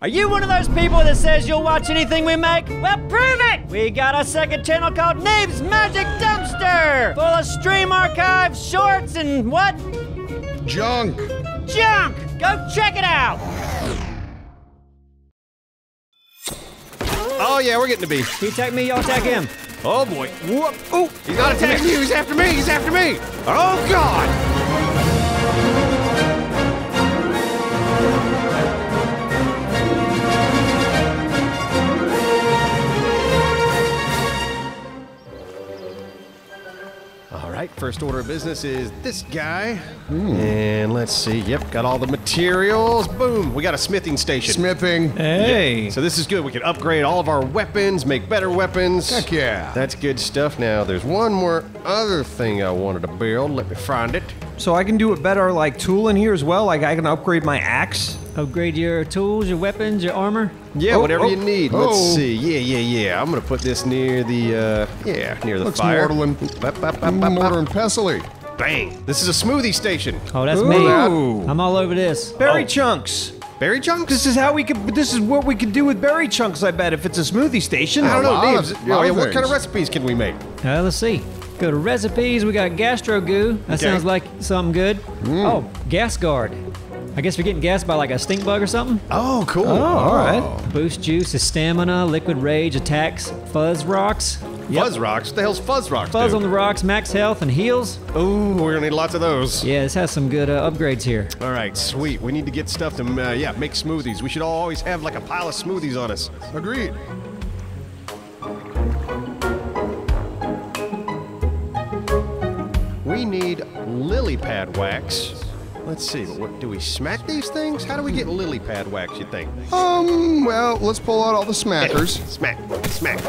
Are you one of those people that says you'll watch anything we make? Well, prove it! We got a second channel called Neebs Magic Dumpster! Full of stream archives, shorts, and what? Junk! Junk! Go check it out! Oh yeah, we're getting to beef. He attacked me, y'all attack him. Oh boy. Whoop! Ooh! He's not attacking you, he's after me! He's after me! Oh God! Alright, first order of business is this guy. Ooh. And let's see, yep, got all the materials. Boom, we got a smithing station. Smithing. Hey. Yeah. So this is good, we can upgrade all of our weapons, make better weapons. Heck yeah. That's good stuff. Now, there's one more other thing I wanted to build. Let me find it. So I can do a better, like, tool in here as well? Like, I can upgrade my axe? Upgrade your tools, your weapons, your armor? Yeah, whatever you need. Let's see. Yeah. I'm gonna put this near the, near the fire. Mortar and pestle. Bang! This is a smoothie station. Oh, that's me. I'm all over this. Berry chunks. Berry chunks? This is what we could do with berry chunks, I bet, if it's a smoothie station. I don't know, Neebs. What kind of recipes can we make? Let's see. Go to recipes. We got gastro goo. That sounds like something good. Oh, gas guard. I guess we're getting gassed by like a stink bug or something. Oh, cool. Oh, all right. Boost juice, stamina, liquid rage, attacks, fuzz rocks. Yep. Fuzz rocks? What the hell's fuzz rocks? Fuzz on the rocks, max health, and heals. Ooh, we're gonna need lots of those. Yeah, this has some good upgrades here. All right, sweet. We need to get stuff to, make smoothies. We should always have like a pile of smoothies on us. Agreed. We need lily pad wax. Let's see, what, do we smack these things? How do we get lily pad wax, you think? Well, let's pull out all the smackers. Smack,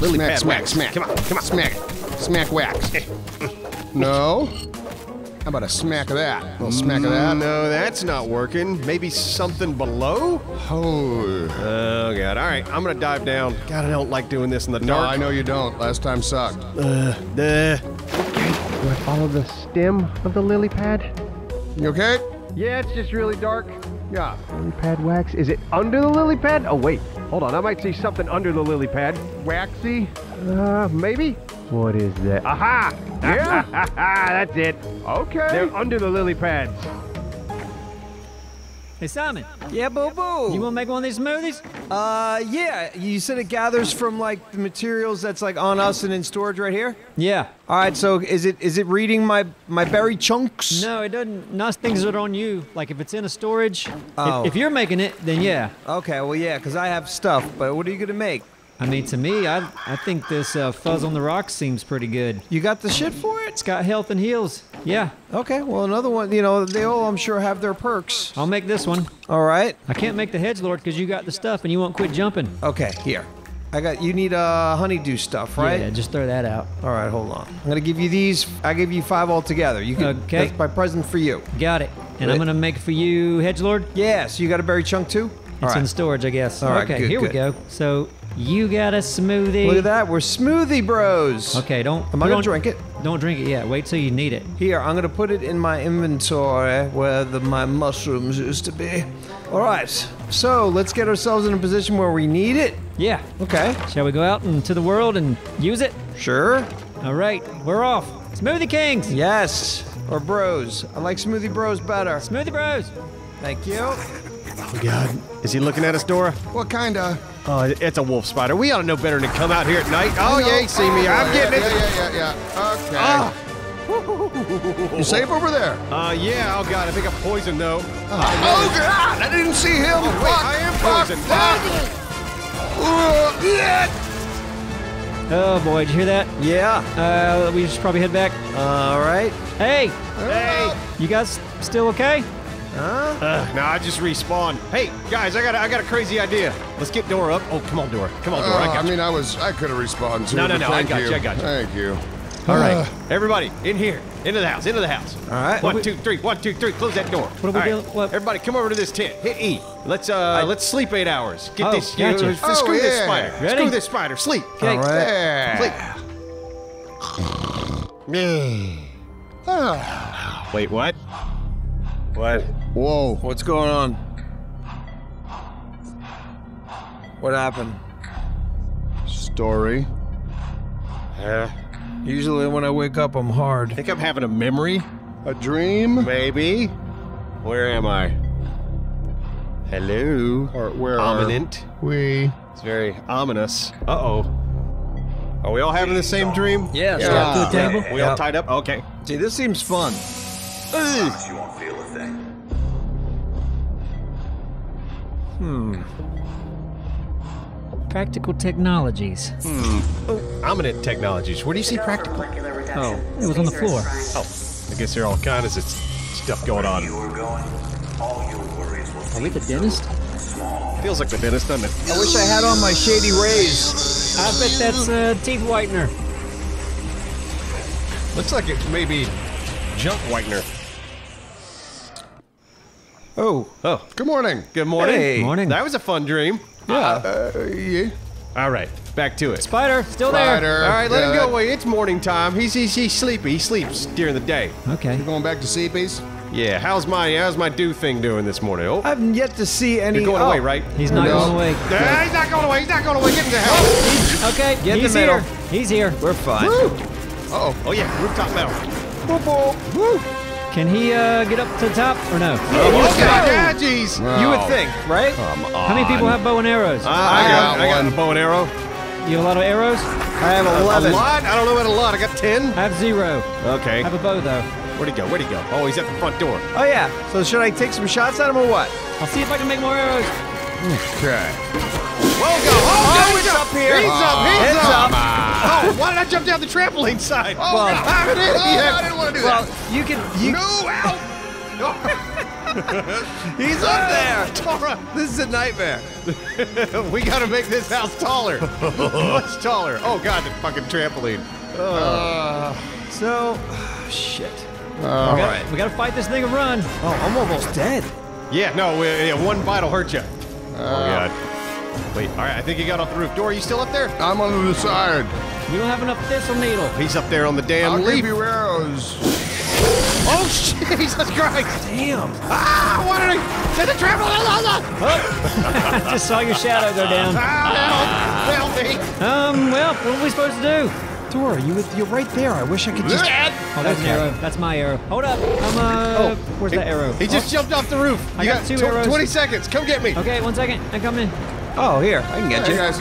lily pad wax. Smack. Come on. Smack wax. No? How about a smack of that? A little smack of that? No, that's not working. Maybe something below? Oh, God. All right, I'm gonna dive down. God, I don't like doing this in the dark. No, I know you don't. Last time sucked. Do I follow the stem of the lily pad? You okay? Yeah, it's just really dark. Yeah. Lily pad wax. Is it under the lily pad? Oh, wait. Hold on. I might see something under the lily pad. Waxy? Maybe? What is that? Aha! Yeah? That's it. Okay. They're under the lily pads. Hey, Simon. Yeah, boo-boo. You want to make one of these smoothies? Yeah. You said it gathers from, like, the materials that's, like, on us and in storage right here? Yeah. All right, so is it reading my berry chunks? No, it doesn't. Not things that are on you. Like, if it's in a storage, if you're making it, then yeah. Okay, well, yeah, because I have stuff, but what are you going to make? I mean, to me, I think this fuzz on the rocks seems pretty good. You got the shit for it? It's got health and heals. Yeah. Okay, well, another one, you know, they all, I'm sure, have their perks. I'll make this one. All right. I can't make the hedgelord because you got the stuff and you won't quit jumping. Okay, here. You need honeydew stuff, right? Yeah, just throw that out. All right, hold on. I'm going to give you these. I give you 5 altogether. You can, okay. That's my present for you. Got it. And I'm going to make for you hedgelord? Yeah, so you got a berry chunk too? It's in storage, I guess. All right, okay, here we go. So... you got a smoothie. Look at that, we're smoothie bros. Okay, don't drink it. Don't drink it yet, wait till you need it. Here, I'm gonna put it in my inventory where my mushrooms used to be. All right, so let's get ourselves in a position where we need it. Yeah. Okay. Shall we go out into the world and use it? Sure. All right, we're off. Smoothie Kings. Yes, or bros. I like smoothie bros better. Smoothie bros. Thank you. Oh, God. Is he looking at us, Dora? Well, kinda. Oh, it's a wolf spider. We ought to know better than to come out here at night. Oh, yeah, you see me. I'm getting it. Yeah. Okay. Oh. You safe over there? Yeah. Oh, God. I think I'm poisoned, though. Oh, God. I didn't see him. Oh, wait. I am poisoned. Oh, boy. Did you hear that? Yeah. We should probably head back. All right. Hey. Hey. You guys still okay? Huh? Nah, I just respawned. Hey, guys, I got a crazy idea. Let's get Dora up. Oh, come on, Dora. Come on, Dora. I got you. I mean, I could have respawned too. No. I got you. Thank you. All right, everybody, in here, into the house. All right. One, two, three. Close that door. What are we doing? What? Everybody, come over to this tent. Hit E. Let's sleep 8 hours. Get this. Gotcha. Screw this spider. Ready? Screw this spider. Sleep. Okay. All right. Sleep. Wait, what? What? Whoa. What's going on? What happened? Story. Usually when I wake up, I'm hard. I think I'm having a memory? A dream? Maybe. Where am I? Hello? Or where Ominent. Are we? It's very ominous. Uh-oh. Are we all having the same dream? Yes. Yeah. To the table? We all tied up? Okay. See, this seems fun. You won't feel a thing. Practical technologies. Ominent technologies. Where do you see practical? Oh, it was on the floor. Oh, I guess there are all kinds of stuff going on. Are we the dentist? Feels like the dentist, doesn't it? I wish I had on my shady rays. I bet that's a teeth whitener. Looks like it's maybe junk whitener. Oh. Good morning. Good morning. Hey. Good morning. That was a fun dream. Yeah. Yeah. All right, back to it. Spider, still there. All right, let him go away. It's morning time. He's sleepy. He sleeps during the day. Okay. You're going back to sleepies? Yeah. How's my do thing doing this morning? Oh. I haven't yet to see any. You're going away, right? He's not going away. He's not going away. He's not going away. Get in the hell. Okay. Get in the middle. He's here. We're fine. Woo. Uh oh. Oh yeah. Rooftop metal. Woo. Can he get up to the top or no? Oh, jeez. Okay. Oh. You would think, right? Come on. How many people have bow and arrows? I got a bow and arrow. You have a lot of arrows? I have 11. A lot? I don't know about a lot. I got 10. I have 0. Okay. I have a bow though. Where'd he go? Where'd he go? Oh, he's at the front door. Oh, yeah. So should I take some shots at him or what? I'll see if I can make more arrows. Okay. Well, go. Oh, he's up here. He's up. He's up. Oh, why did I jump down the trampoline side? Oh, well, I'm an idiot. I didn't want to do that. Well, you can... No, ow. He's up there. Tara, this is a nightmare. We got to make this house taller. Much taller. Oh, God, the fucking trampoline. Shit. All right. We gotta fight this thing and run. Oh, I'm almost dead. Yeah, no, one bite will hurt you. Oh, God. Wait, all right, I think he got off the roof. Door, are you still up there? I'm on the side. You don't have enough thistle needle. He's up there on the damn leaf. I'll give you arrows. Oh, shit, Jesus Christ. Damn. Ah, what did I... Send the trampoline. I just saw your shadow go down. Help me. Well, what are we supposed to do? Door, you're right there. I wish I could just... Oh, that's an arrow. That's my arrow. Hold up. Where's that arrow? He just jumped off the roof. I got 2 arrows. 20 seconds. Come get me. Okay, 1 second. I'm coming in. Oh, here. I can get you. Guys.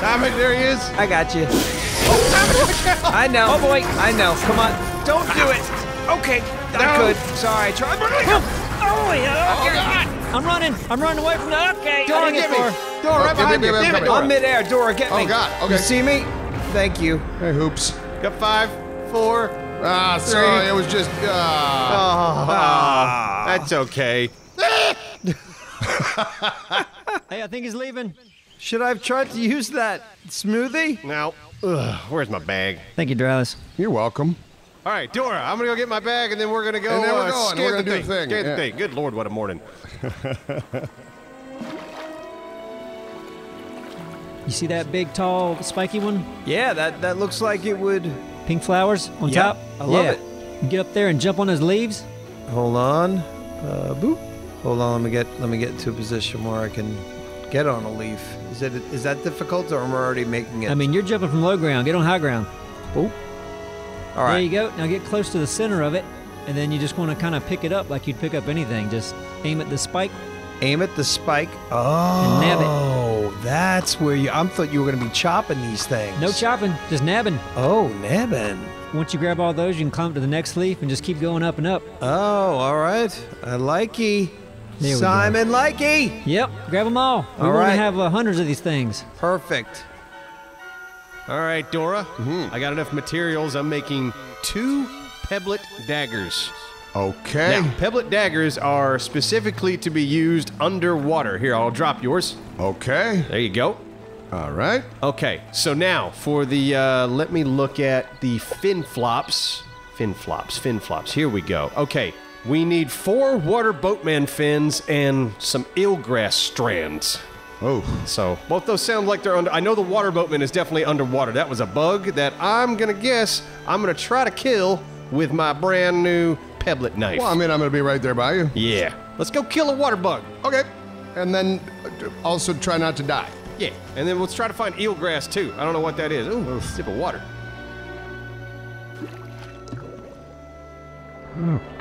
Simon, there he is. I got you. Oh, Simon, watch out. I know. Oh, boy. I know. Come on. Don't do it. Okay. I could. Sorry. Try. Oh, yeah. Oh, God. I'm running. I'm running away from that. Okay. Dora, get me. Dora, right behind me. I'm midair. Dora, get me. Oh, God. Okay. You see me? Thank you. Hey, Hoops. Got 5, 4. Ah, sorry. It was just. That's okay. Hey, I think he's leaving. Should I have tried to use that smoothie? No. Ugh, where's my bag? Thank you, Dralis. You're welcome. All right, Dora, I'm gonna go get my bag, and then we're gonna go. And then we're going. We're gonna do the thing. Scan the thing. Good Lord, what a morning. You see that big, tall, spiky one? Yeah, that looks like it would... Pink flowers on top? I love it. You get up there and jump on those leaves? Hold on. Boop. Hold on, let me get to a position where I can get on a leaf. Is that difficult, or am I already making it? I mean, you're jumping from low ground. Get on high ground. Boop. All right. There you go. Now get close to the center of it, and then you just want to kind of pick it up like you'd pick up anything. Just aim at the spike. Aim at the spike. Oh, and nab it. Oh, that's where you... I thought you were going to be chopping these things. No chopping, just nabbing. Oh, nabbing. Once you grab all those, you can climb to the next leaf and just keep going up and up. Oh, all right. I likey. Simon likey. Yep, grab them all. We want to have hundreds of these things. Perfect. All right, Dora. I got enough materials. I'm making 2 pebblet daggers. Okay. Now, pebblet daggers are specifically to be used underwater. Here, I'll drop yours. Okay. There you go. All right. Okay, so now for the, let me look at the fin flops. Here we go. Okay, we need 4 water boatman fins and some eelgrass strands. Oh. So, both those sound like they're under... I know the water boatman is definitely underwater. That was a bug that I'm going to guess I'm going to try to kill with my brand new... pebblet knife. Well, I mean, I'm gonna be right there by you. Yeah. Let's go kill a water bug. Okay. and then also try not to die. Yeah, and then let's try to find eelgrass too. I don't know what that is. Ooh, a sip of water.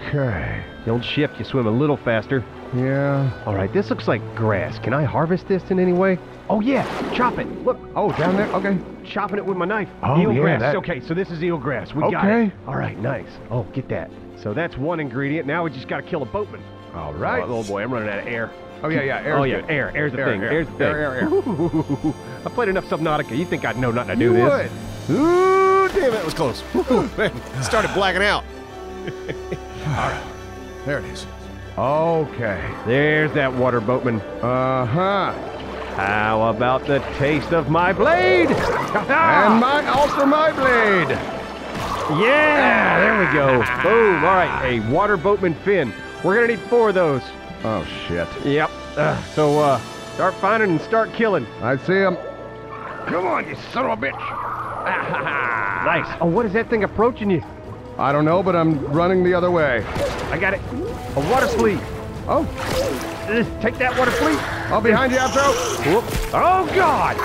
Okay. The old shift, you swim a little faster. Yeah. All right, this looks like grass. Can I harvest this in any way? Oh, yeah. Chop it. Look. Oh, down there? Okay. Chopping it with my knife. Oh, eelgrass. Yeah, that... Okay, so this is eelgrass. We got it. Okay. All right, nice. Oh, get that. So that's one ingredient. Now we just got to kill a boatman. All right. Oh, boy, I'm running out of air. Oh, yeah, yeah. Air's good. Air. Air's the thing. I played enough Subnautica. You think I'd know nothing to do this? You would. Ooh, damn, that was close. Man, started blacking out. All right. There it is. Okay. There's that water, boatman. Uh-huh. How about the taste of my blade? And mine, also my blade. Yeah, there we go. Boom. All right, a water boatman fin. We're going to need 4 of those. Oh, shit. Yep. So start finding and start killing. I see him. Come on, you son of a bitch. Nice. Oh, what is that thing approaching you? I don't know, but I'm running the other way. I got it. A water flea. Oh. Take that, water flea. Oh, behind you, outro. Whoop. Oh, God.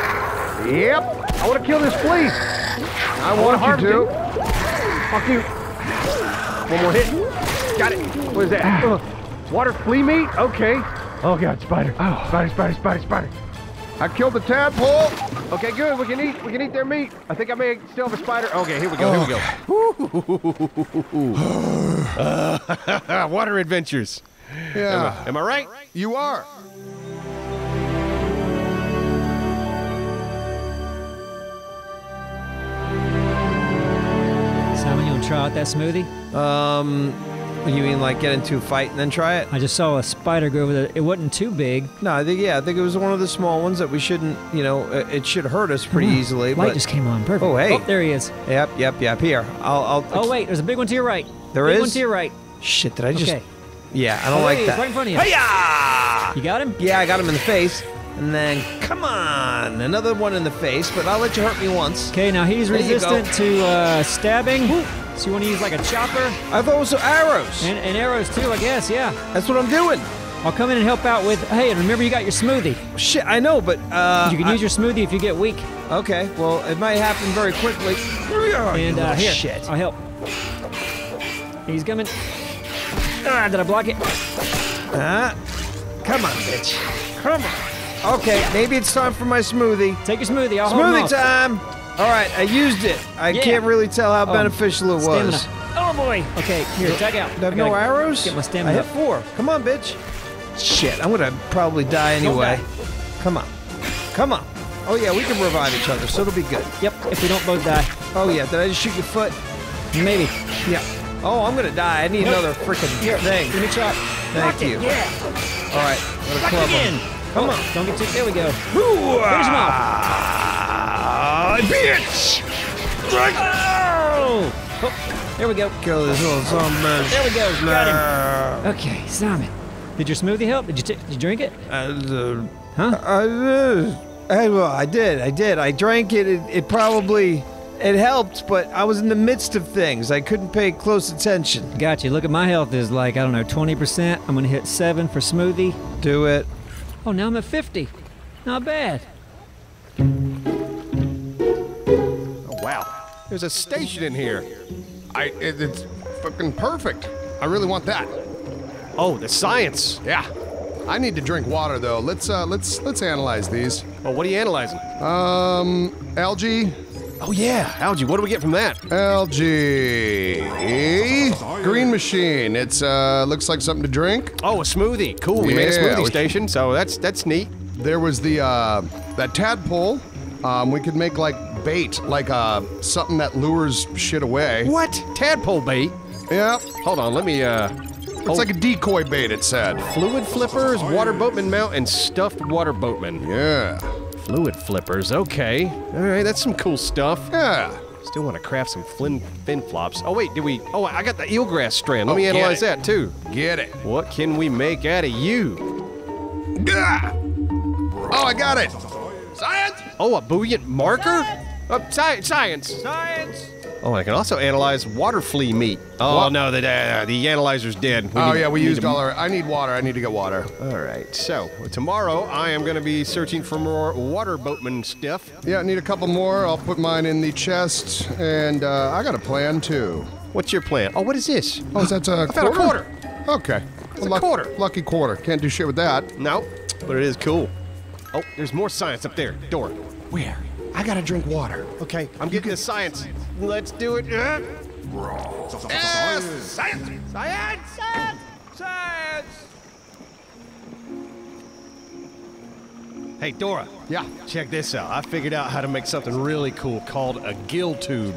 Yep. I want to kill this flea. I want you to. Fuck you. One more hit. Got it. What is that? Water flea meat? Okay. Oh, God, spider. Oh, spider. I killed the tadpole. Okay, good. We can eat their meat. I think I may still have a spider. Okay, here we go. Water adventures. Yeah. Am I right? You are. Simon, you want to try out that smoothie? You mean like get into a fight and then try it? I just saw a spider go over there. It wasn't too big. No, I think it was one of the small ones that we shouldn't, you know, it should hurt us pretty easily. Light just came on. Perfect. Oh, hey. Oh, there he is. Yep. Here. Oh, wait. There's a big one to your right. Big one to your right. Shit, did I just... Okay. Yeah, I don't like that. Right in front of you. Hi-ya! You got him? Yeah, I got him in the face. And then, come on, another one in the face, but I'll let you hurt me once. Okay, now he's resistant to stabbing. So you want to use like a chopper? I've also arrows. And arrows too, I guess, yeah. That's what I'm doing. I'll come in and help out with, hey, and remember you got your smoothie. Shit, I know, but... you can use your smoothie if you get weak. Okay, well, it might happen very quickly. And here, shit. I'll help. He's coming. Ah, did I block it? Come on, bitch. Come on. Okay, maybe it's time for my smoothie. Take your smoothie. I'll hold him off. Smoothie time. All right, I used it. I can't really tell how beneficial it was. Stamina. Oh boy. Okay, here, check out. I have no arrows. Get my stamina. I hit 4. Come on, bitch. Shit, I'm gonna probably die anyway. Die. Come on. Oh yeah, we can revive each other, so it'll be good. Yep. If we don't both die. Oh yeah. Did I just shoot your foot? Maybe. Yeah. Oh, I'm gonna die. I need another freaking thing. Give me a shot. Thank you. Yeah. All right. Club him. Come on. Don't get too. There we go. Finish him off. Bitch. Oh. There we go. Kill this little zombie. There we go. Got him. Okay, zombie. Did your smoothie help? Did you drink it? I did. I drank it. It probably. It helped, but I was in the midst of things. I couldn't pay close attention. Gotcha. Look at my health is like, I don't know, 20%. I'm going to hit 7 for smoothie. Do it. Oh, now I'm at 50. Not bad. Oh, wow. There's a station in here. It's fucking perfect. I really want that. Oh, the science. Yeah. I need to drink water, though. Let's analyze these. Oh, what are you analyzing? Algae. Oh yeah, algae. What do we get from that? Algae. Green machine. It's looks like something to drink. Oh, a smoothie. Cool. We made a smoothie station, so that's neat. There was the that tadpole. We could make like bait, like something that lures shit away. What? Tadpole bait? Yeah. Hold on, let me It's like a decoy bait, it said. Fluid flippers, water boatman mount, and stuffed water boatman. Yeah. Fluid flippers, okay. Alright, that's some cool stuff. Yeah. Still want to craft some fin flops. Oh wait, oh, I got the eelgrass strand. Let me analyze that too. Get it. What can we make out of you? Oh, I got it! Science! Oh, a buoyant marker? Science! Science! Oh, I can also analyze water flea meat. Oh, what? No, the analyzer's dead. We used all our... I need water. I need to get water. All right. So, tomorrow I am going to be searching for more water boatman stuff. Yeah, I need a couple more. I'll put mine in the chest. And I got a plan, too. What's your plan? Oh, what is this? Oh, is that a quarter? I found a quarter. Okay. Well, lucky quarter. Can't do shit with that. No, but it is cool. Oh, there's more science up there. Door. Where? I gotta drink water. Okay, I'm getting the science. Let's do it. Science! Science! Science! Science! Hey, Dora. Yeah? Check this out. I figured out how to make something really cool called a gill tube.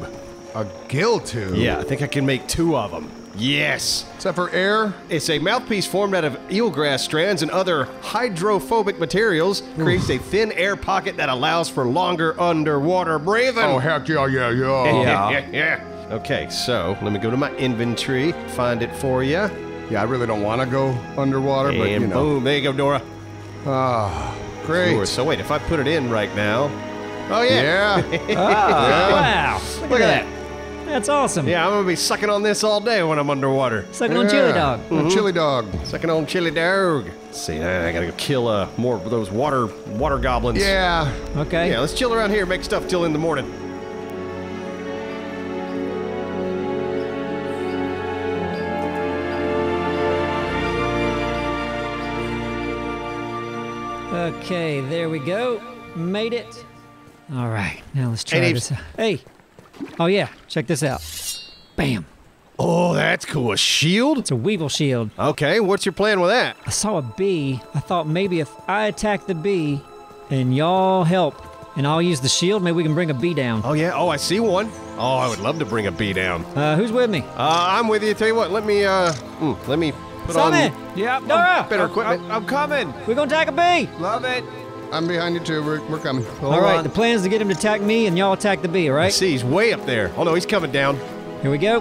A gill tube? Yeah, I think I can make 2 of them. Yes. Except for air? It's a mouthpiece formed out of eelgrass strands and other hydrophobic materials. Creates a thin air pocket that allows for longer underwater breathing. Oh, heck yeah, yeah, yeah. Okay, so let me go to my inventory, find it for you. Yeah, I really don't want to go underwater, but you know. Boom, there you go, Dora. Ah, great. Sure. So wait, if I put it in right now. Oh, yeah. Yeah. Wow. Look at that. That's awesome. Yeah, I'm gonna be sucking on this all day when I'm underwater. Sucking on chili dog. Chili dog. Sucking on chili dog. Let's see, I gotta go kill more of those water goblins. Yeah. Okay. Yeah, let's chill around here, make stuff till in the morning. Okay, there we go. Made it. All right, now let's try this out. Hey. Oh yeah, check this out. Bam. Oh, that's cool. A shield? It's a weevil shield. Okay, what's your plan with that? I saw a bee. I thought maybe if I attack the bee and y'all help and I'll use the shield, maybe we can bring a bee down. Oh yeah, oh I see one. Oh, I would love to bring a bee down. Who's with me? I'm with you. Tell you what, let me put on... Yeah, Dora! Better equipment. I'm coming! We're gonna attack a bee! Love it! I'm behind you, too. We're coming. All right, the plan is to get him to attack me, and y'all attack the bee, all right? I see, he's way up there. Oh, no, he's coming down. Here we go.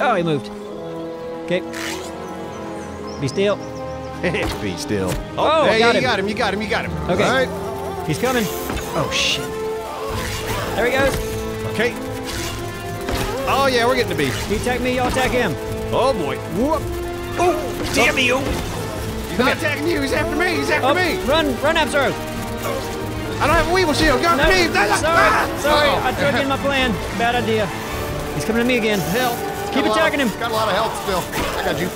Oh, he moved. Okay. Be still. Be still. Oh, hey, you got him. Okay. All right. He's coming. Oh, shit. There he goes. Okay. Oh, yeah, we're getting the bee. You attack me, y'all attack him. Oh, boy. Whoop. Oh, damn you. He's not attacking you, he's after me, he's after me! Run, Absro! I don't have a weevil shield, go to me! Sorry, I threw it in my plan. Bad idea. He's coming to me again. Help. Keep attacking him. Got a lot of help still. I got you.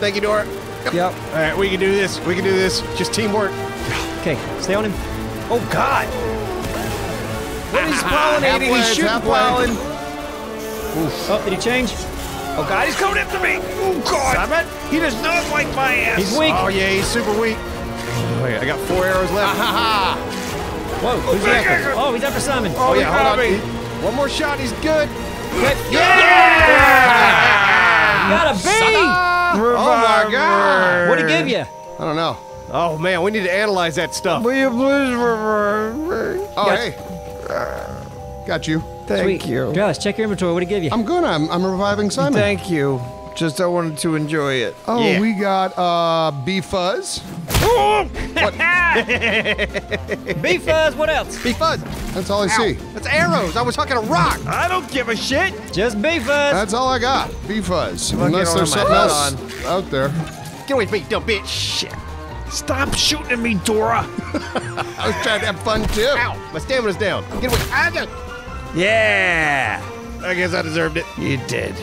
Thank you, Dora. Yep. Alright, we can do this, Just teamwork. Okay, stay on him. Oh, God! What is pollinating? He's shooting pollen. Oh, did he change? Oh, God, he's coming after me! Oh, God! Stop it! He does not like my ass! He's weak! Oh, yeah, he's super weak. Oh, yeah, I got 4 arrows left. Ha ha! Whoa, who's he after? Oh, he's after Simon. Oh, yeah, hold on. One more shot, he's good. Quick. Yeah! Got a bee! Oh, my God! What'd he give you? I don't know. Oh, man, we need to analyze that stuff. Will you please reverse? Oh, hey. Got you. Thank you. Josh, check your inventory. What did he give you? I'm good. I'm reviving Simon. Thank you. Just I wanted to enjoy it. Oh, yeah. We got bee fuzz. Bee fuzz. What else? Bee fuzz. That's all I see. That's arrows. I was hucking a rock. I don't give a shit. Just bee fuzz. That's all I got. Bee fuzz. Unless there's something else out there. Get away from me, dumb bitch. Shit. Stop shooting at me, Dora. I was trying to have fun too. Ow! My stamina's down. Get away. Yeah! I guess I deserved it. You did.